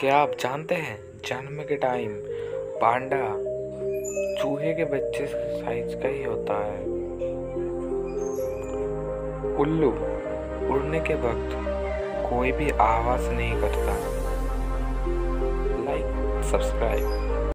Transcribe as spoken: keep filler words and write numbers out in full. क्या आप जानते हैं, जन्म के टाइम पांडा चूहे के बच्चे साइज का ही होता है। उल्लू उड़ने के वक्त कोई भी आवाज नहीं करता। Like subscribe.